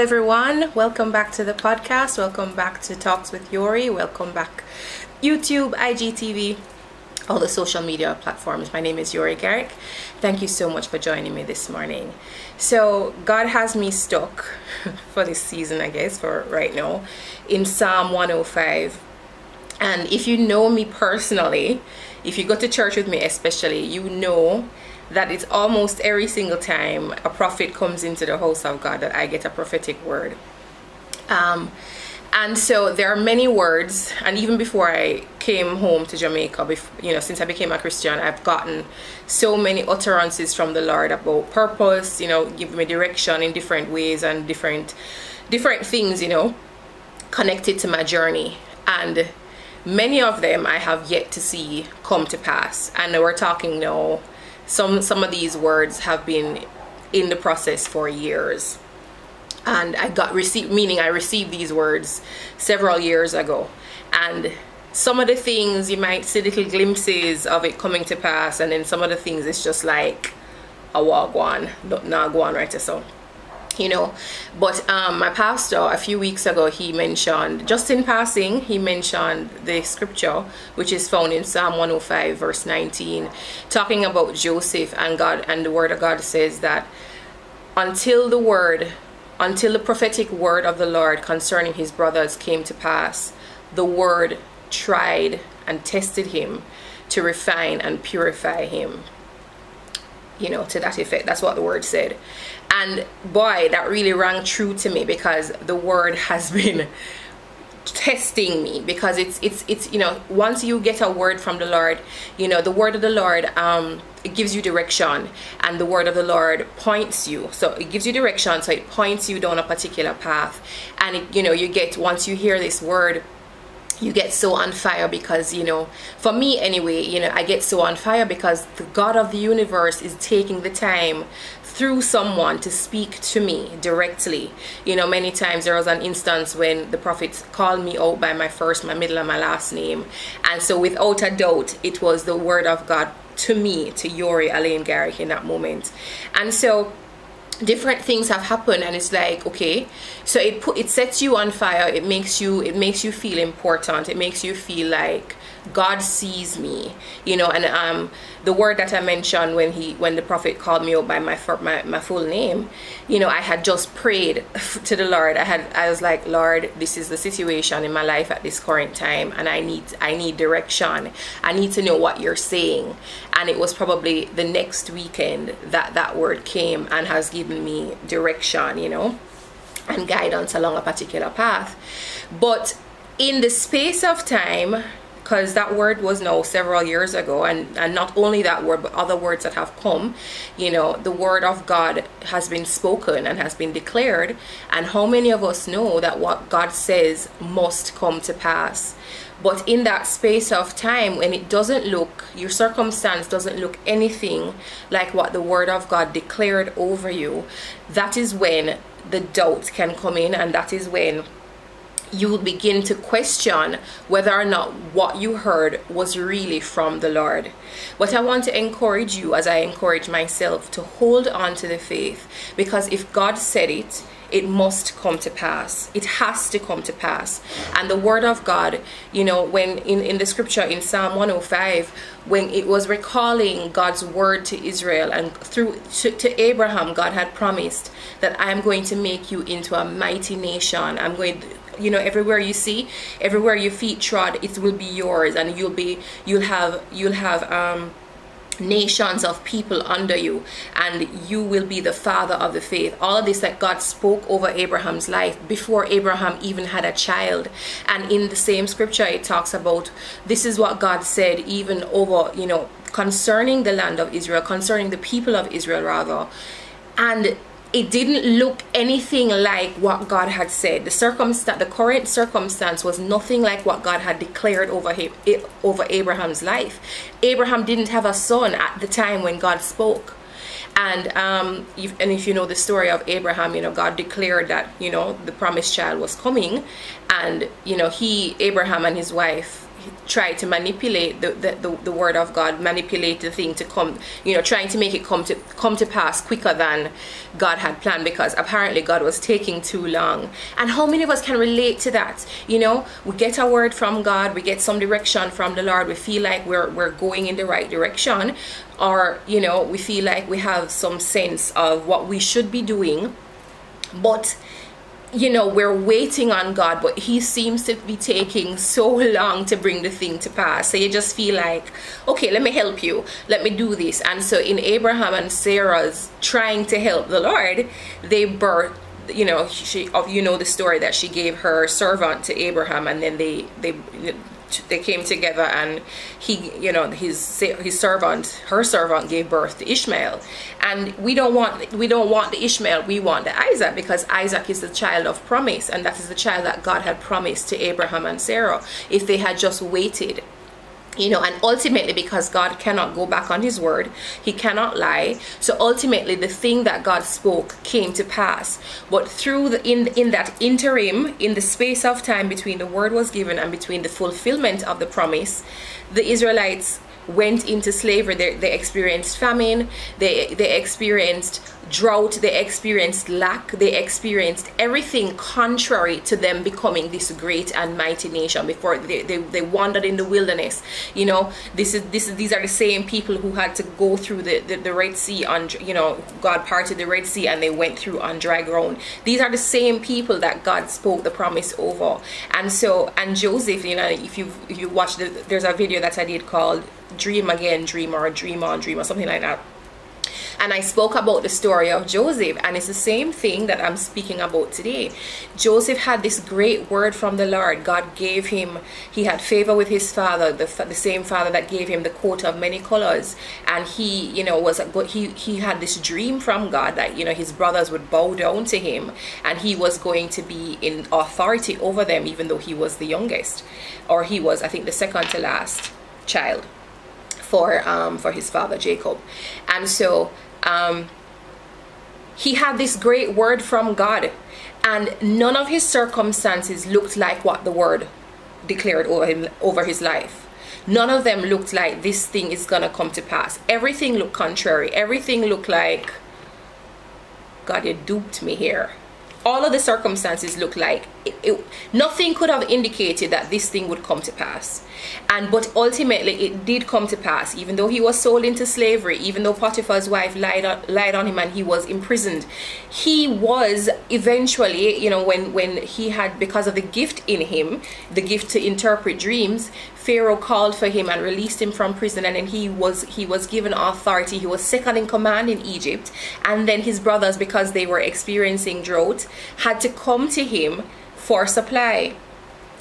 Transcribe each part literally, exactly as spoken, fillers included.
everyone, welcome back to the podcast, welcome back to Talks with Yori, welcome back YouTube, I G T V, all the social media platforms. My name is Yori Garrick. Thank you so much for joining me this morning. So God has me stuck for this season, I guess, for right now, in Psalm one oh five. And if you know me personally, if you go to church with me especially, you know that it's almost every single time a prophet comes into the house of God that I get a prophetic word. Um, and so there are many words, and even before I came home to Jamaica, before, you know, since I became a Christian, I've gotten so many utterances from the Lord about purpose, you know, giving me direction in different ways and different, different things, you know, connected to my journey. And many of them I have yet to see come to pass. And we're talking now, some some of these words have been in the process for years, and I got received meaning I received these words several years ago. And some of the things you might see little glimpses of it coming to pass, and then some of the things it's just like a wagwan, not nagwan, right? So, you know, but um my pastor a few weeks ago, he mentioned, just in passing, he mentioned the scripture which is found in Psalm one oh five verse nineteen, talking about Joseph and God, and the word of God says that until the word until the prophetic word of the Lord concerning his brothers came to pass, the word tried and tested him to refine and purify him, you know, to that effect. That's what the word said. And boy, that really rang true to me, because the word has been testing me, because it's it's it's you know, once you get a word from the Lord, you know, the word of the Lord, um it gives you direction, and the word of the Lord points you. So it gives you direction, so it points you down a particular path. And it, you know, you get, once you hear this word, you get so on fire, because, you know, for me anyway, you know, I get so on fire because the God of the universe is taking the time through someone to speak to me directly. You know, many times there was an instance when the prophets called me out by my first, my middle, and my last name. And so without a doubt, it was the word of God to me, to Yori Elaine Garrick in that moment. And so different things have happened, and it's like, okay, so it put it sets you on fire. It makes you it makes you feel important. It makes you feel like God sees me, you know. And um the word that I mentioned when he when the prophet called me out by my my, my full name, you know, I had just prayed to the Lord. I had I was like, Lord, this is the situation in my life at this current time, and I need I need direction. I need to know what you're saying. And it was probably the next weekend that that word came and has given me direction, you know, and guidance along a particular path. But in the space of time, because that word was now several years ago, and, and not only that word, but other words that have come, you know, the word of God has been spoken and has been declared. And how many of us know that what God says must come to pass? But in that space of time, when it doesn't look, your circumstance doesn't look anything like what the word of God declared over you, that is when the doubt can come in, and that is when you will begin to question whether or not what you heard was really from the Lord. But I want to encourage you, as I encourage myself, to hold on to the faith, because if God said it, it must come to pass. It has to come to pass. And the word of God, you know, when in, in the scripture in Psalm one oh five, when it was recalling God's word to Israel, and through to, to Abraham, God had promised that I'm going to make you into a mighty nation. I'm going, you know, everywhere you see, everywhere your feet trod, it will be yours, and you'll be, you'll have, you'll have, um, nations of people under you, and you will be the father of the faith. All of this that God spoke over Abraham's life before Abraham even had a child. And in the same scripture, it talks about, this is what God said even over, you know, concerning the land of Israel, concerning the people of Israel rather. And it didn't look anything like what God had said. The circumstance, the current circumstance, was nothing like what God had declared over him, over Abraham's life. Abraham didn't have a son at the time when God spoke. And um, if, and if you know the story of Abraham, you know, God declared that, you know, the promised child was coming, and, you know, he, Abraham and his wife, try to manipulate the, the, the, the word of God, manipulate the thing to come, you know, trying to make it come to come to pass quicker than God had planned, because apparently God was taking too long. And how many of us can relate to that? You know, we get a word from God, we get some direction from the Lord, we feel like we're, we're going in the right direction, or, you know, we feel like we have some sense of what we should be doing, but you know, we're waiting on God, but he seems to be taking so long to bring the thing to pass. So you just feel like, okay, let me help you, let me do this. And so in Abraham and Sarah's trying to help the Lord, they birthed, you know, she, you know the story that she gave her servant to Abraham, and then they they they came together, and he, you know, his his servant, her servant, gave birth to Ishmael. And we don't want we don't want the Ishmael, we want the Isaac, because Isaac is the child of promise, and that is the child that God had promised to Abraham and Sarah if they had just waited. You know, and ultimately, because God cannot go back on his word, he cannot lie, so ultimately the thing that God spoke came to pass. But through the in in that interim, in the space of time between the word was given and between the fulfillment of the promise, the Israelites went into slavery. They, they experienced famine, they they experienced drought, they experienced lack, they experienced everything contrary to them becoming this great and mighty nation. Before they, they, they wandered in the wilderness, you know, this is this is these are the same people who had to go through the, the, the Red Sea on, you know, God parted the Red Sea and they went through on dry ground. These are the same people that God spoke the promise over. And so, and Joseph, you know, if you if you watch the, there's a video that I did called Dream Again Dreamer, or Dream On Dreamer, something like that. And I spoke about the story of Joseph, and it's the same thing that I'm speaking about today. Joseph had this great word from the Lord. God gave him, he had favor with his father, the, the same father that gave him the coat of many colors. And he, you know, was a, he, he had this dream from God that, you know, his brothers would bow down to him, and he was going to be in authority over them, even though he was the youngest, or he was, I think, the second to last child for um for his father Jacob. And so um he had this great word from God, and none of his circumstances looked like what the word declared over him, over his life. None of them looked like this thing is gonna come to pass. Everything looked contrary. Everything looked like, God, you duped me here. All of the circumstances looked like it, it, nothing could have indicated that this thing would come to pass. And but ultimately it did come to pass, even though he was sold into slavery, even though Potiphar's wife lied on, lied on him and he was imprisoned. He was eventually, you know, when when he had, because of the gift in him, the gift to interpret dreams, Pharaoh called for him and released him from prison, and then he was he was given authority. He was second in command in Egypt. And then his brothers, because they were experiencing drought, had to come to him for supply.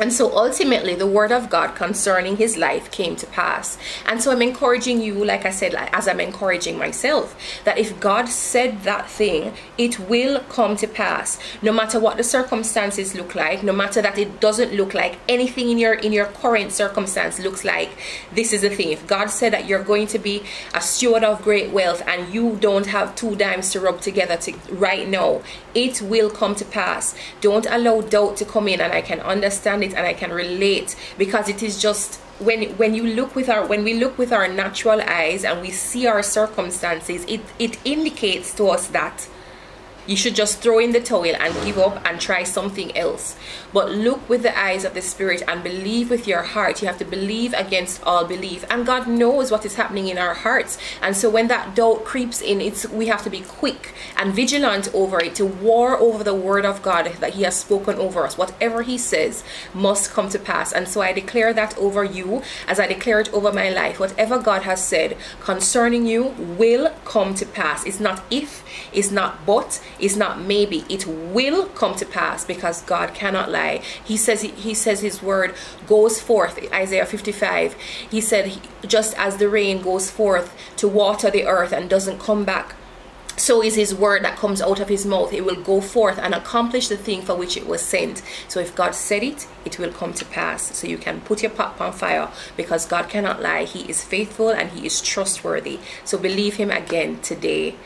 And so ultimately the word of God concerning his life came to pass. And so I'm encouraging you, like I said, as I'm encouraging myself, that if God said that thing, it will come to pass, no matter what the circumstances look like, no matter that it doesn't look like anything in your in your current circumstance looks like this is the thing. If God said that you're going to be a steward of great wealth and you don't have two dimes to rub together to, right now, it will come to pass. Don't allow doubt to come in. And I can understand it and I can relate, because it is just when when you look with our when we look with our natural eyes and we see our circumstances, it it indicates to us that you should just throw in the towel and give up and try something else. But look with the eyes of the Spirit and believe with your heart. You have to believe against all belief. And God knows what is happening in our hearts. And so when that doubt creeps in, it's, we have to be quick and vigilant over it, to war over the word of God that he has spoken over us. Whatever he says must come to pass. And so I declare that over you as I declare it over my life. Whatever God has said concerning you will come to pass. It's not if, it's not but, it's not maybe, it will come to pass, because God cannot lie. He says he says his word goes forth. Isaiah fifty-five, he said, just as the rain goes forth to water the earth and doesn't come back, so is his word that comes out of his mouth. It will go forth and accomplish the thing for which it was sent. So if God said it, it will come to pass. So you can put your pot on fire, because God cannot lie. He is faithful and he is trustworthy. So believe him again today,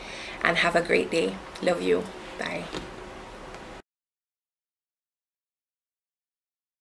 and have a great day. Love you. Bye.